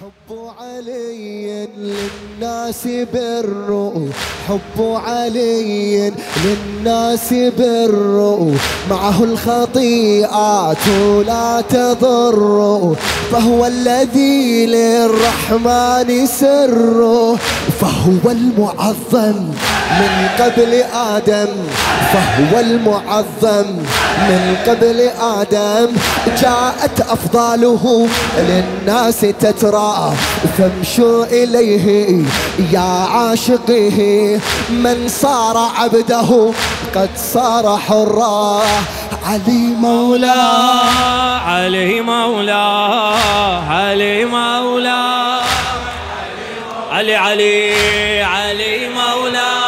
حب علي للناس بالرؤوف، حب علي للناس بالرؤوف، معه الخطيئات لا تضر، فهو الذي للرحمن سره، فهو المعظم من قبل آدم، فهو المعظم من قبل آدم، جاءت أفضاله للناس تترى، فامشوا إليه يا عاشقيه، من صار عبده قد صار حرا. علي مولاه، علي مولاه، علي مولاه، علي علي علي مولاه.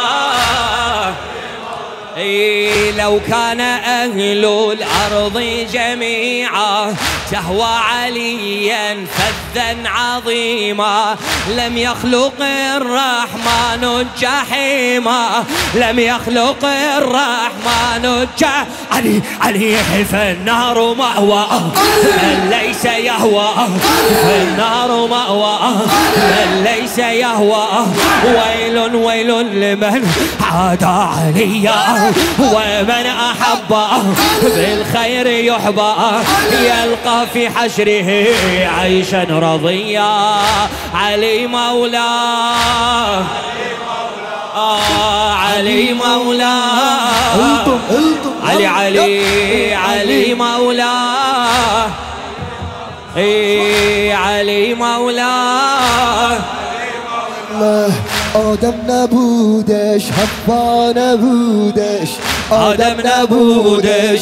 اي لو كان أهل الأرض جميعا تهوى عليا فذا عظيما، لم يخلق الرحمن الجحيما، لم يخلق الرحمن الجحيما. علي علي فالنار مأواه من ليس يهواه، فالنار مأواه من ليس يهواه، ويل ويل لمن عادى عليا، ومن أحبه بالخير يحبه، يلقى في حشره عيشا رضيا. علي مولاه، علي مولاه، علي علي علي مولاه، علي مولاه. آدم نبودش حوا نبودش، آدم نبودش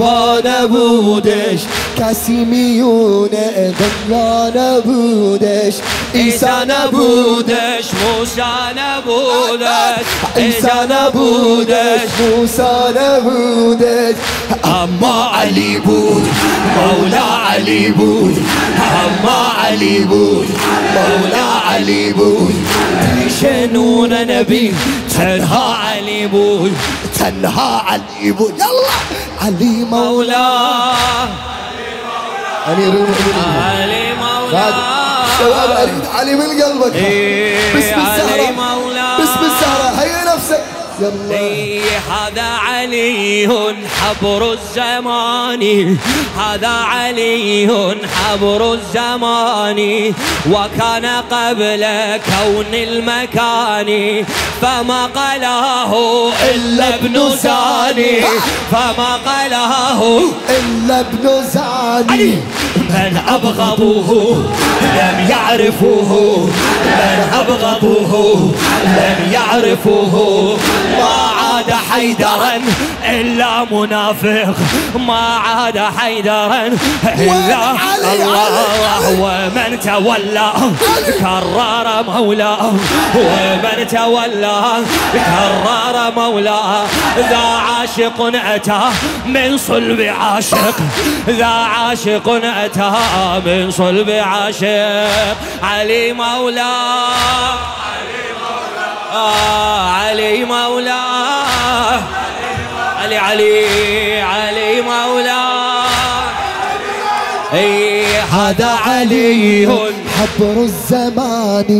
حوا نبودش، کسی میونه دنیا نبودش، عیسی نبودش موسی نبودش، عیسی نبودش موسی نبودش، اما علی بود مولا علی بود، اما علی بود مولا علی بود، پیش نون نبی تنها علی بود، تنها علی بود. یالله علی مولا، علي مولا، شباب اريد علي من قلبك، باسم الزهرة، باسم الزهرة، هيا نفسك. هذا علي حبر الزمان، هذا علي حبر الزمان، وكان قبل كون المكان، فما قلاه إلا ابن زاني، فما قلاه إلا ابن زاني. من أبغضوه لم يعرفوه، من أبغضوه لم يعرفوه، ما عاد حيدرا إلا منافق، ما عاد حيدرا إلا الله، ومن تولى كرر مولاه، ومن تولى كرر مولاه. ذا عاشق أتى من صلب عاشق، ذا عاشق أتى من صلب عاشق. علي مولاه، علي مولاه، علي علي علي مولاه. هذا علي حبر الزمان،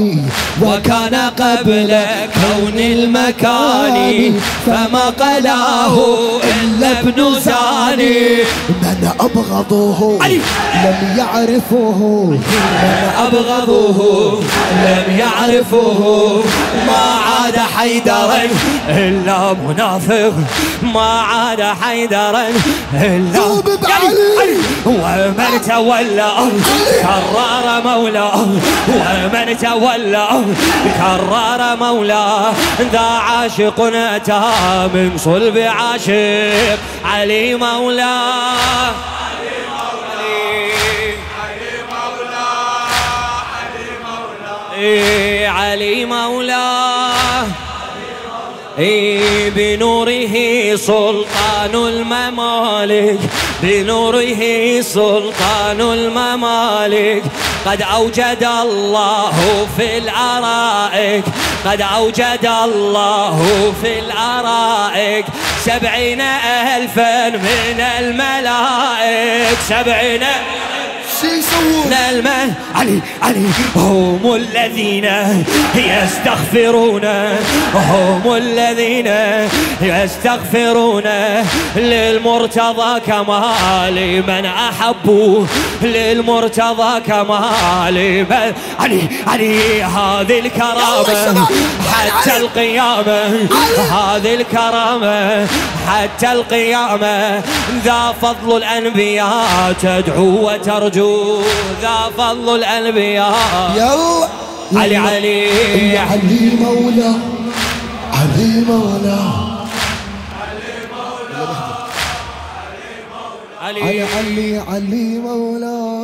وكان قبل كون المكان، فما قلاه إلا ابن زاني. من أبغضوه لم يعرفوه، من أبغضوه لم يعرفوه، ما عاد حيدرا إلا منافق، ما عاد حيدرا إلا علي. ومن تولى كرر مولاه، ومن تولى كرر مولاه. ذا عاشق أتى من صلب عاشق. علي مولاه، علي مولاه، علي مولاه، علي مولاه. بنوره سلطان الممالك، بنوره سلطان الممالك، قد أوجد الله في الأرائك، قد أوجد الله في الأرائك 70,000 من الملائك، 70,000 للمن علي هم الذين يستغفرون للمرتضى كما لمن أحبوا لمن علي هذه الكرامة حتى القيامة ذا فضل الأنبياء تدعو وترجو ذا فضل الأنبياء يلا علي مولا علي مولا